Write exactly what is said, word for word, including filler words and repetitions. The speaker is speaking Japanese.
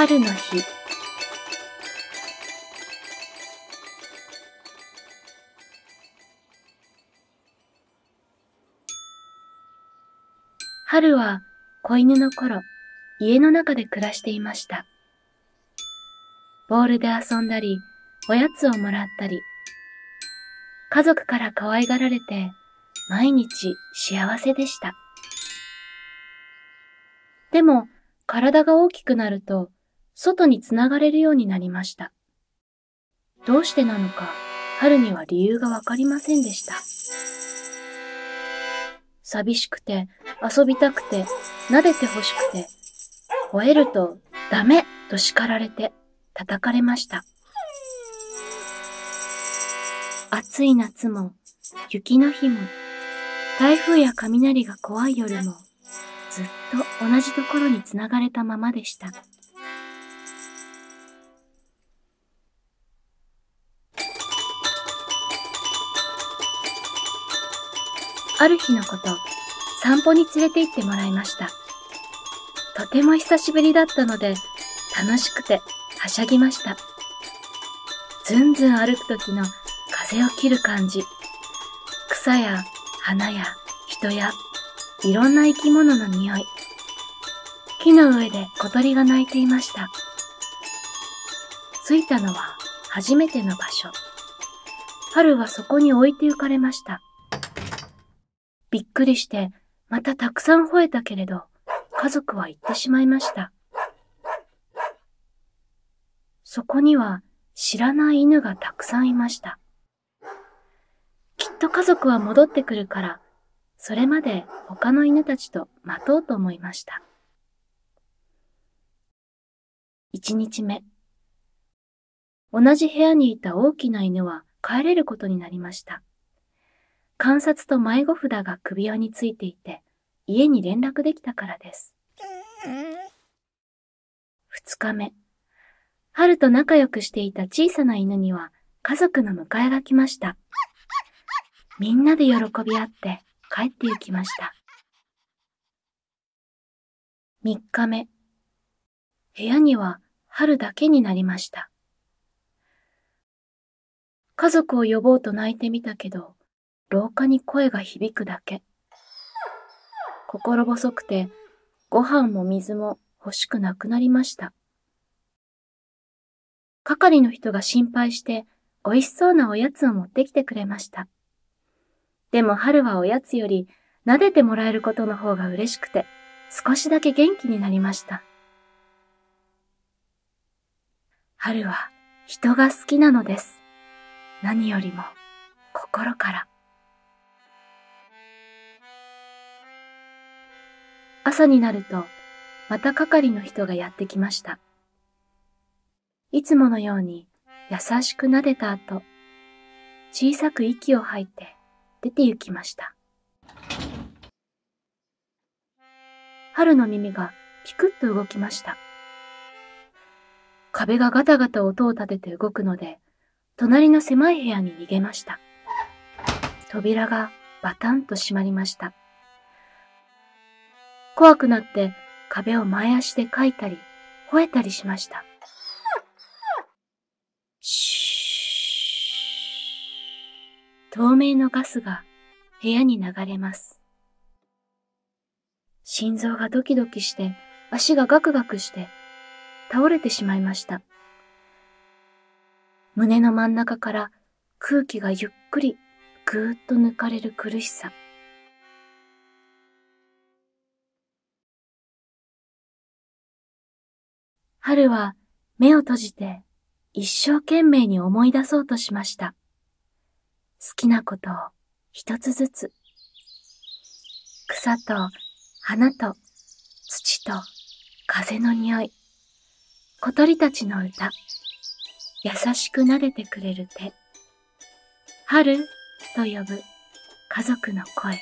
春の日。春は子犬の頃、家の中で暮らしていました。ボールで遊んだり、おやつをもらったり、家族から可愛がられて、毎日幸せでした。でも、体が大きくなると、外につながれるようになりました。どうしてなのか、春には理由がわかりませんでした。寂しくて、遊びたくて、撫でて欲しくて、吠えると、ダメと叱られて、叩かれました。暑い夏も、雪の日も、台風や雷が怖い夜も、ずっと同じところにつながれたままでした。ある日のこと、散歩に連れて行ってもらいました。とても久しぶりだったので、楽しくてはしゃぎました。ずんずん歩くときの風を切る感じ。草や花や人や、いろんな生き物の匂い。木の上で小鳥が鳴いていました。着いたのは初めての場所。春はそこに置いてゆかれました。びっくりして、またたくさん吠えたけれど、家族は行ってしまいました。そこには知らない犬がたくさんいました。きっと家族は戻ってくるから、それまで他の犬たちと待とうと思いました。一日目。同じ部屋にいた大きな犬は帰れることになりました。観察と迷子札が首輪についていて、家に連絡できたからです。二日目。春と仲良くしていた小さな犬には家族の迎えが来ました。みんなで喜び合って、帰って行きました。三日目。部屋には春だけになりました。家族を呼ぼうと泣いてみたけど、廊下に声が響くだけ。心細くて、ご飯も水も欲しくなくなりました。係の人が心配して、美味しそうなおやつを持ってきてくれました。でも春はおやつより撫でてもらえることの方が嬉しくて少しだけ元気になりました。春は人が好きなのです。何よりも心から。朝になるとまた係の人がやってきました。いつものように優しく撫でた後、小さく息を吐いて出て行きました。春の耳がピクッと動きました。壁がガタガタ音を立てて動くので、隣の狭い部屋に逃げました。扉がバタンと閉まりました。怖くなって壁を前足でかいたり、吠えたりしました。透明のガスが部屋に流れます。心臓がドキドキして、足がガクガクして、倒れてしまいました。胸の真ん中から空気がゆっくりぐーっと抜かれる苦しさ。春は目を閉じて一生懸命に思い出そうとしました。好きなことを一つずつ。草と花と土と風の匂い。小鳥たちの歌。優しく撫でてくれる手。春と呼ぶ家族の声。